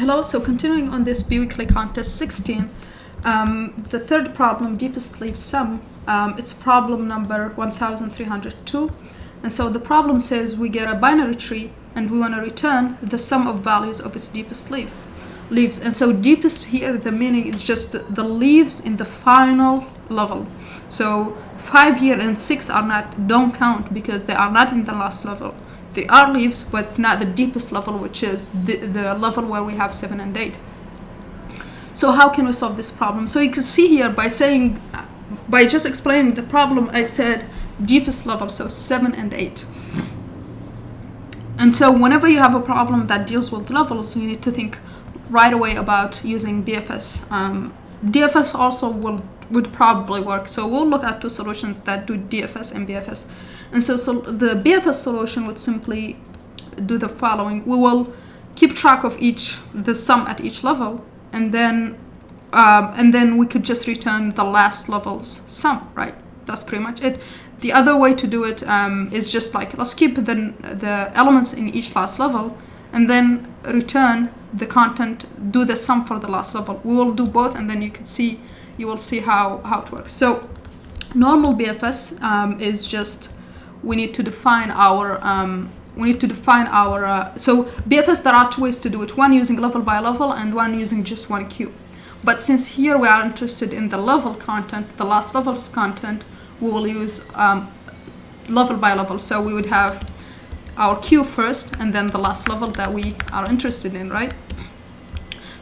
Hello, so continuing on this biweekly contest 16, the third problem, deepest leaf sum, it's problem number 1302. And so the problem says we get a binary tree and we want to return the sum of values of its deepest leaves. And so deepest here, the meaning is just the leaves in the final level. So 5 here and 6 are not, don't count because they are not in the last level. They are leaves, but not the deepest level, which is the level where we have 7 and 8. So how can we solve this problem? So you can see here by just explaining the problem, I said deepest level, so 7 and 8. And so whenever you have a problem that deals with levels, you need to think right away about using DFS. DFS also would probably work. So we'll look at two solutions that do DFS and BFS. And so the BFS solution would simply do the following. We will keep track of the sum at each level, and then we could just return the last level's sum, right? That's pretty much it. The other way to do it is just like, let's keep the elements in each last level, and then return the content, do the sum for the last level. We will do both, and then you will see how it works. So normal BFS is just, we need to define our so BFS, there are two ways to do it, one using level by level and one using just one cube. But since here we are interested in the level content, the last level's content, we will use level by level. So we would have our cube first and then the last level that we are interested in, right?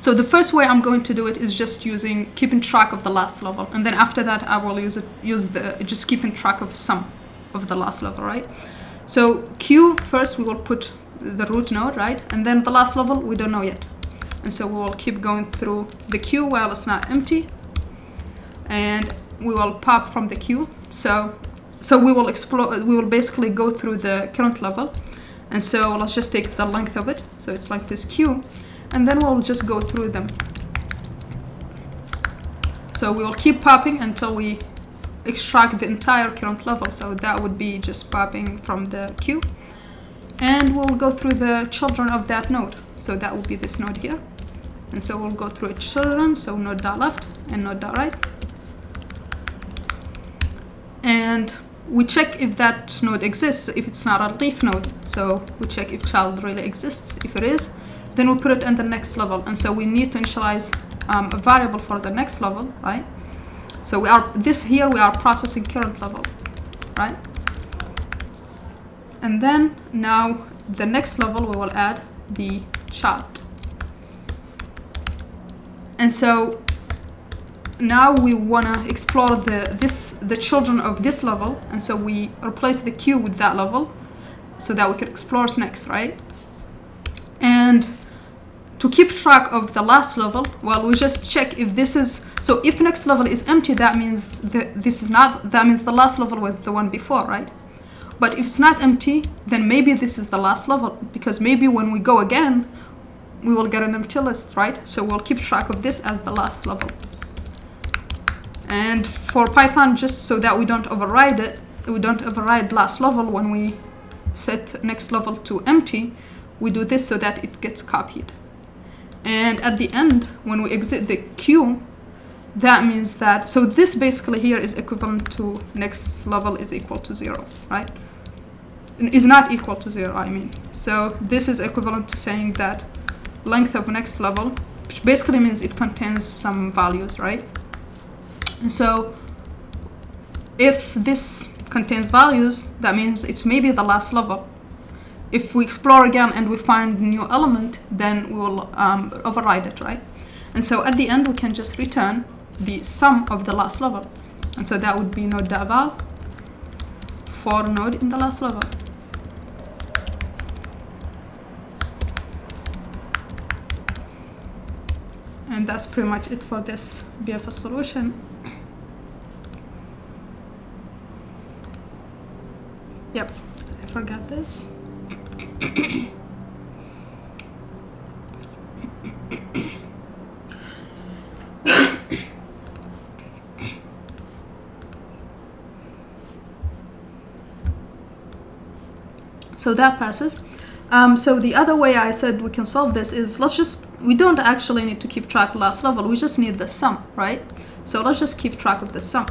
So the first way I'm going to do it is just keeping track of the last level, and then after that I will just keeping track of sum of the last level, right? So Q first, we will put the root node, right? And then the last level we don't know yet, and so we will keep going through the queue while it's not empty, and we will pop from the queue. So we will explore, we will basically go through the current level, and so let's just take the length of it, so it's like this queue, and then we'll just go through them. So we will keep popping until we extract the entire current level, so that would be just popping from the queue, and we'll go through the children of that node, so that would be this node here, and so we'll go through its children, so node.left and node.right, and we check if that node exists, if it's not a leaf node, so we check if child really exists. If it is, then we put it in the next level, and so we need to initialize a variable for the next level, right? So we are processing current level, right? And then now the next level we will add the child. And so now we wanna explore the children of this level, and so we replace the queue with that level so that we can explore it next, right? And to keep track of the last level, well, we just check if this is, so if next level is empty, that means that means the last level was the one before, right? But if it's not empty, then maybe this is the last level, because maybe when we go again, we will get an empty list, right? So we'll keep track of this as the last level. And for Python, just so that we don't override it, we don't override last level when we set next level to empty, we do this so that it gets copied. And at the end, when we exit the queue, that means that, so this basically here is equivalent to next level is equal to 0, right? Is not equal to 0, I mean. So this is equivalent to saying that length of next level, which basically means it contains some values, right? And so if this contains values, that means it's maybe the last level. If we explore again and we find new element, then we will override it, right? And so at the end, we can just return the sum of the last level. And so that would be node.val for node in the last level. And that's pretty much it for this BFS solution. Yep, I forgot this. So that passes. So the other way I said we can solve this is we don't actually need to keep track last level, we just need the sum, right? So let's just keep track of the sum.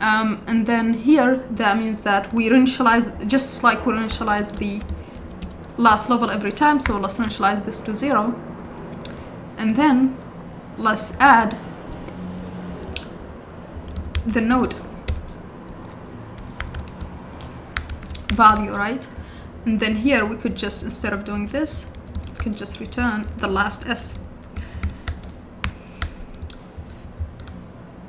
And then here that means that we initialize, just like we initialize the last level every time, so let's initialize this to 0, and then let's add the node value, right? And then here we could just, instead of doing this, we can just return the last s,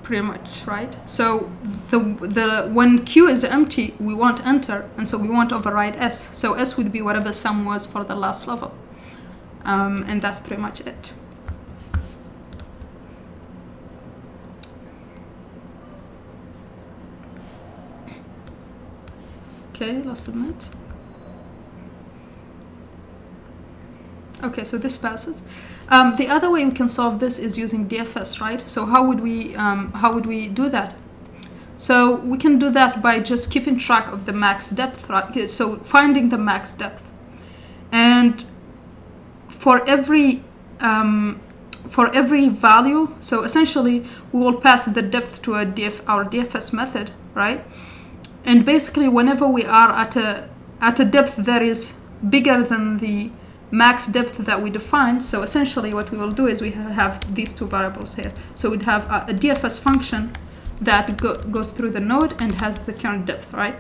pretty much, right? So the when q is empty, we won't enter, and so we won't override s. So s would be whatever sum was for the last level, and that's pretty much it. Okay, let's submit. Okay, so this passes. The other way we can solve this is using DFS, right? So how would we do that? So we can do that by just keeping track of the max depth, right? So finding the max depth, and for every value, so essentially we will pass the depth to our DFS method, right? And basically, whenever we are at a depth that is bigger than the max depth that we defined, so essentially what we will do is we have these two variables here. So we'd have a DFS function that goes through the node and has the current depth, right?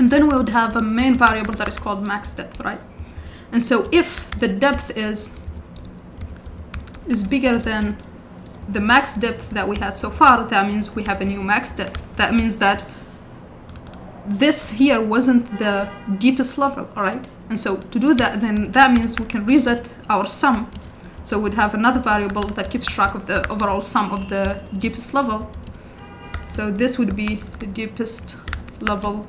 And then we would have a main variable that is called max depth, right? And so if the depth is bigger than the max depth that we had so far, that means we have a new max depth. That means that this here wasn't the deepest level, all right? And so to do that, then that means we can reset our sum. So we'd have another variable that keeps track of the overall sum of the deepest level. So this would be the deepest level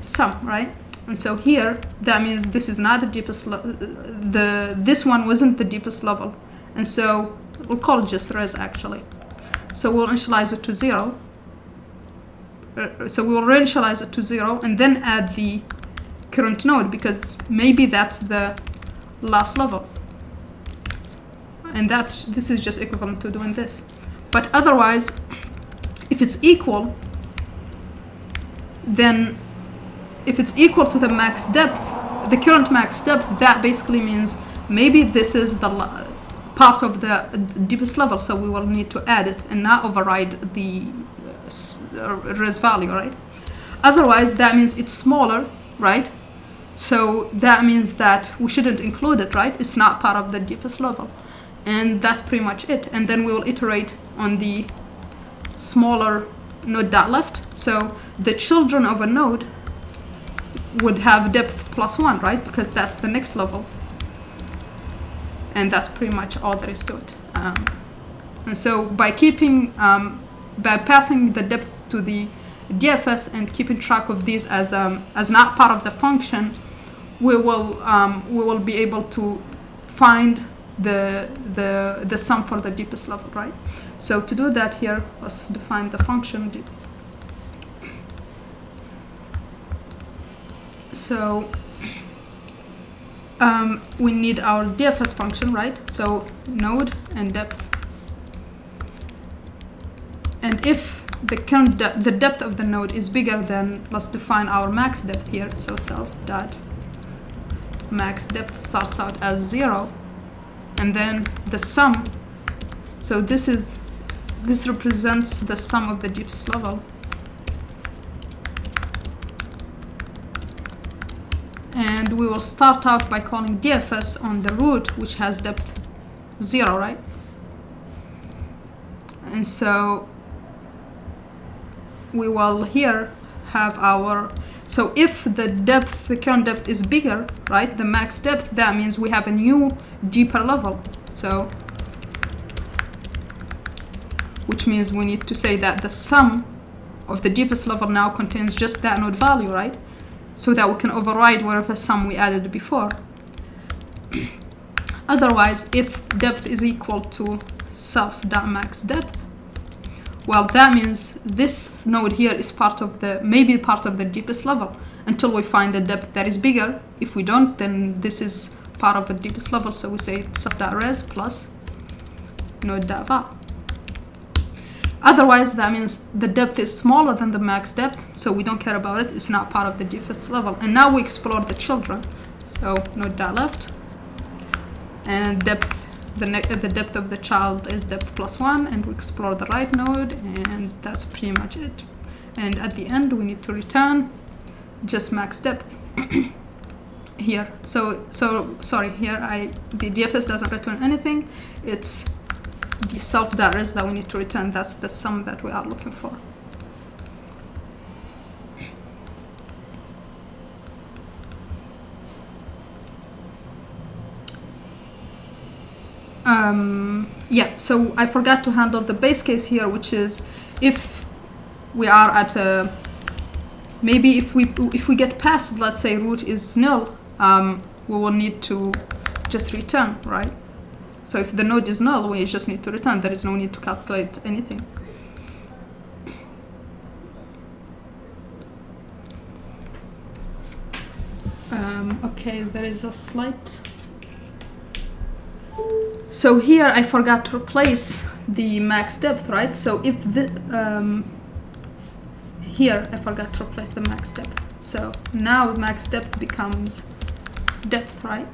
sum, right? And so here, that means this is not the deepest level. This one wasn't the deepest level. And so we'll call it just res, actually. So we'll initialize it to 0. So we will reinitialize it to 0 and then add the current node, because maybe that's the last level, and this is just equivalent to doing this. But otherwise, if it's equal, then if it's equal to the max depth, the current max depth, that basically means maybe this is the part of the deepest level, so we will need to add it and not override the res value, right? Otherwise, that means it's smaller, right? So that means that we shouldn't include it, right? It's not part of the deepest level, and that's pretty much it. And then we will iterate on the smaller node dot left. So the children of a node would have depth plus 1, right? Because that's the next level, and that's pretty much all there is to it. And so by keeping by passing the depth to the DFS and keeping track of these as not part of the function, we will be able to find the sum for the deepest level, right? So to do that, here let's define the function. So we need our DFS function, right? So node and depth. And if the depth of the node is bigger than, let's define our max depth here. So self dot max depth starts out as 0, and then the sum. So this represents the sum of the deepest level, and we will start out by calling DFS on the root, which has depth 0, right? And so we will here have our, so if the current depth is bigger, right, the max depth, that means we have a new deeper level. So which means we need to say that the sum of the deepest level now contains just that node value, right? So that we can override whatever sum we added before. Otherwise, if depth is equal to self.max depth, well, that means this node here is part of the, maybe part of the deepest level, until we find a depth that is bigger. If we don't, then this is part of the deepest level, so we say sub.res plus node.var. Otherwise, that means the depth is smaller than the max depth, so we don't care about it. It's not part of the deepest level. And now we explore the children. So node.left, and depth, the depth of the child is depth plus 1, and we explore the right node, and that's pretty much it. And at the end, we need to return just max depth here. So sorry, here the DFS doesn't return anything. It's the self.res that we need to return. That's the sum that we are looking for. Yeah, so I forgot to handle the base case here, which is if we are at a, maybe if we get past, let's say root is null, we will need to just return, right? So if the node is null, we just need to return. There is no need to calculate anything. Okay, there is a slide. So here I forgot to replace the max depth, right? So if the here I forgot to replace the max depth. So now max depth becomes depth, right?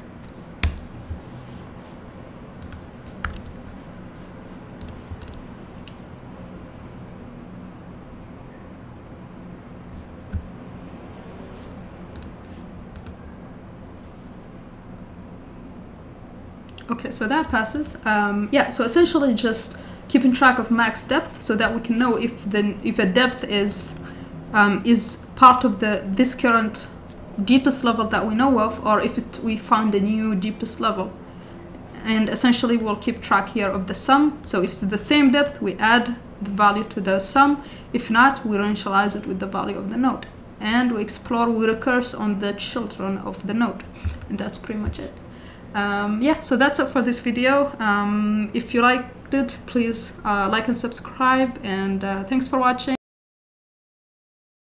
Okay, so that passes. Yeah, so essentially just keeping track of max depth so that we can know if a depth is part of this current deepest level that we know of, or if we found a new deepest level. And essentially we'll keep track here of the sum. So if it's the same depth, we add the value to the sum. If not, we initialize it with the value of the node. And we explore, we recurse on the children of the node. And that's pretty much it. Yeah, so that's it for this video. If you liked it, please like and subscribe, and thanks for watching.